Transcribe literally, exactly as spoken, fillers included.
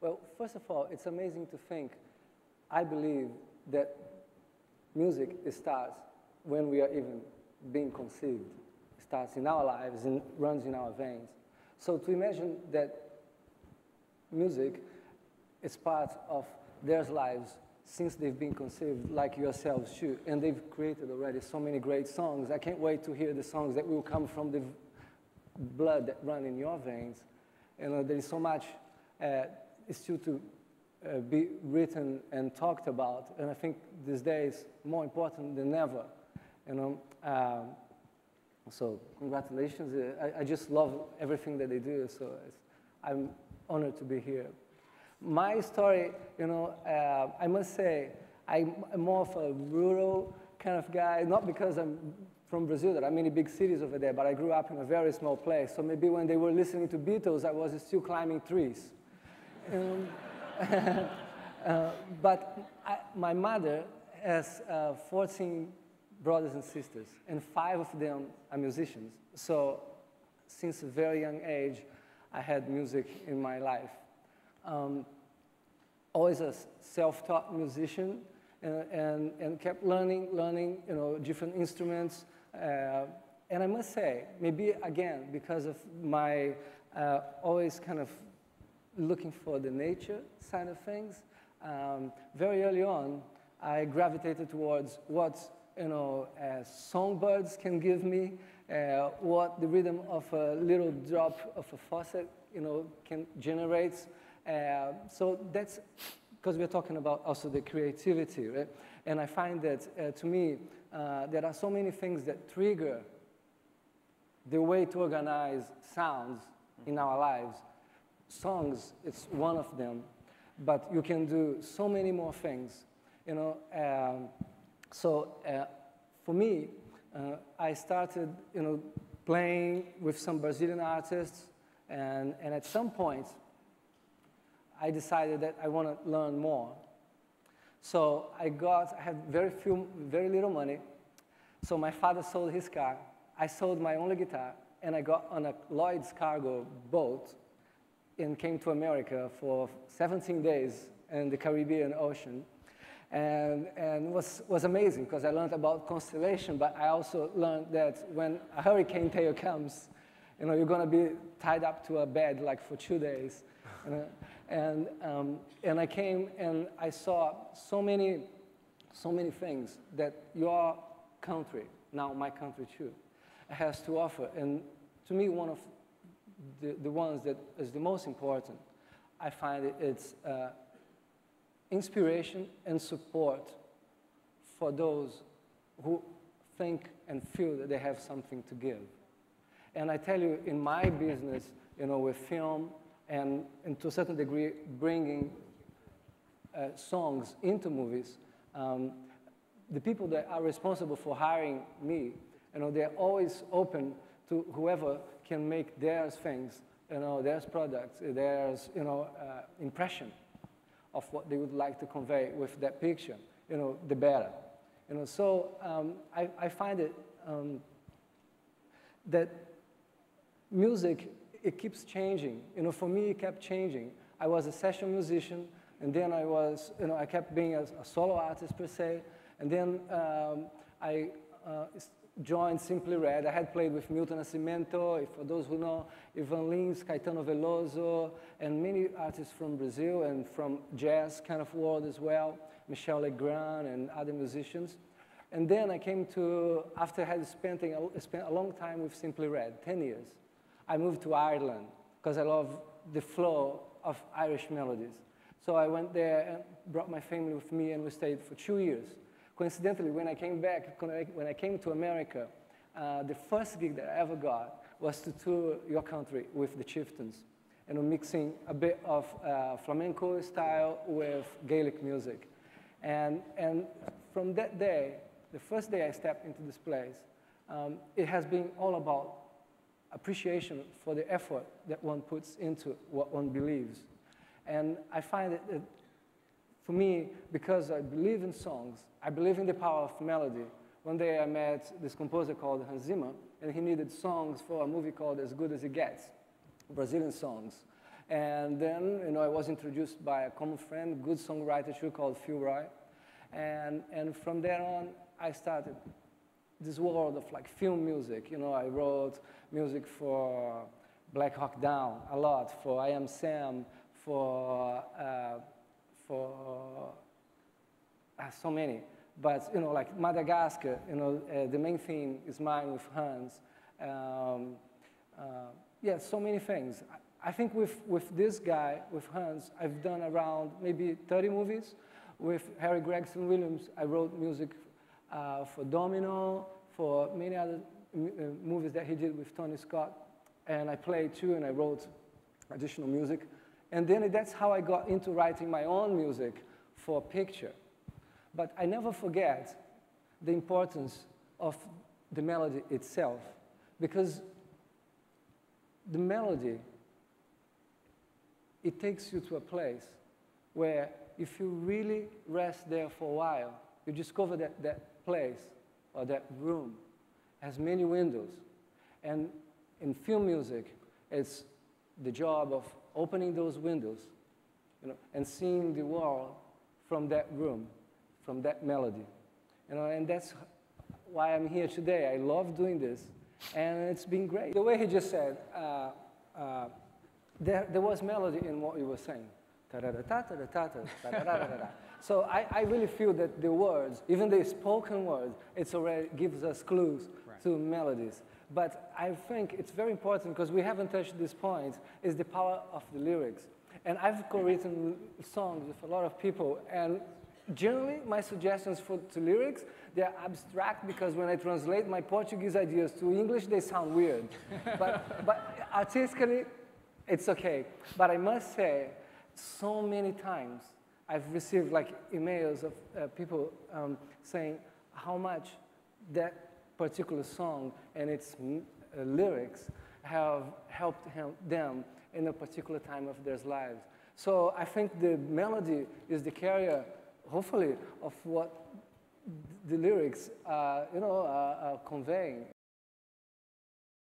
Well, first of all, it's amazing to think, I believe, that music starts when we are even being conceived. It starts in our lives and runs in our veins. So to imagine that music is part of their lives since they've been conceived, like yourselves too, and they've created already so many great songs. I can't wait to hear the songs that will come from the blood that run in your veins. And uh, there is so much uh, still to uh, be written and talked about, and I think these days more important than ever. You know, um, so congratulations. I, I just love everything that they do. So it's, I'm honored to be here. My story, you know, uh, I must say, I'm more of a rural kind of guy, not because I'm from Brazil, there are many big cities over there, but I grew up in a very small place, so maybe when they were listening to Beatles, I was still climbing trees. um, uh, but I, my mother has uh, fourteen brothers and sisters, and five of them are musicians, so since a very young age, I had music in my life. Um, always a self-taught musician, and, and, and kept learning, learning, you know, different instruments. Uh, and I must say, maybe again, because of my uh, always kind of looking for the nature side of things, um, very early on, I gravitated towards what, you know, uh, songbirds can give me, uh, what the rhythm of a little drop of a faucet, you know, can generate. Uh, so that's because we're talking about also the creativity, right? And I find that, uh, to me, uh, there are so many things that trigger the way to organize sounds in our lives. Songs, it's one of them, but you can do so many more things, you know? Um, so uh, for me, uh, I started, you know, playing with some Brazilian artists, and, and at some point, I decided that I want to learn more. So I got, I had very few, very little money. So my father sold his car. I sold my only guitar, and I got on a Lloyd's cargo boat and came to America for seventeen days in the Caribbean Ocean. And, and it was, was amazing, because I learned about constellation, but I also learned that when a hurricane tail comes, you know, you're gonna be tied up to a bed like for two days. You know? And, um, and I came and I saw so many, so many things that your country, now my country too, has to offer. And to me, one of the, the ones that is the most important, I find it, it's uh, inspiration and support for those who think and feel that they have something to give. And I tell you, in my business, you know, with film, And, and to a certain degree, bringing uh, songs into movies. Um, the people that are responsible for hiring me, you know, they're always open to whoever can make their things, you know, their products, their, you know, uh, impression of what they would like to convey with that picture, you know, the better. You know, so um, I, I find it um, that music, it keeps changing. You know, for me, it kept changing. I was a session musician, and then I was, you know, I kept being a, a solo artist per se, and then um, I uh, joined Simply Red. I had played with Milton Nascimento, for those who know, Ivan Lins, Caetano Veloso, and many artists from Brazil and from jazz kind of world as well, Michel Legrand and other musicians. And then I came to, after I had spent a, spent a long time with Simply Red, ten years, I moved to Ireland because I love the flow of Irish melodies. So I went there and brought my family with me, and we stayed for two years. Coincidentally, when I came back, when I came to America, uh, the first gig that I ever got was to tour your country with the Chieftains, and I'm mixing a bit of uh, flamenco style with Gaelic music. And, and from that day, the first day I stepped into this place, um, it has been all about appreciation for the effort that one puts into what one believes. And I find that, that, for me, because I believe in songs, I believe in the power of melody. One day I met this composer called Hans Zimmer, and he needed songs for a movie called As Good As It Gets. Brazilian songs. And then, you know, I was introduced by a common friend, good songwriter, she called Fura. And, and from there on, I started this world of like film music. You know, I wrote music for Black Hawk Down a lot, for I Am Sam, for, uh, for uh, so many. But, you know, like Madagascar, you know, uh, the main theme is mine with Hans. Um, uh, yeah, so many things. I think with, with this guy, with Hans, I've done around maybe thirty movies. With Harry Gregson Williams, I wrote music uh, for Domino, for many other uh, movies that he did with Tony Scott. And I played too, and I wrote additional music. And then that's how I got into writing my own music for picture. But I never forget the importance of the melody itself, because the melody, it takes you to a place where if you really rest there for a while, you discover that that place or that room has many windows. And in film music, it's the job of opening those windows, you know, and seeing the world from that room, from that melody. You know, and that's why I'm here today. I love doing this, and it's been great. The way he just said, uh, uh, There, there was melody in what you were saying. So I, I really feel that the words, even the spoken words, it already gives us clues right. to melodies. But I think it's very important, because we haven't touched this point, is the power of the lyrics. And I've co-written songs with a lot of people, and generally my suggestions for to lyrics, they're abstract, because when I translate my Portuguese ideas to English, they sound weird. but, but artistically, it's okay, but I must say, so many times I've received like emails of uh, people um, saying how much that particular song and its uh, lyrics have helped him, them in a particular time of their lives. So I think the melody is the carrier, hopefully, of what the lyrics, uh, you know, are, are conveying.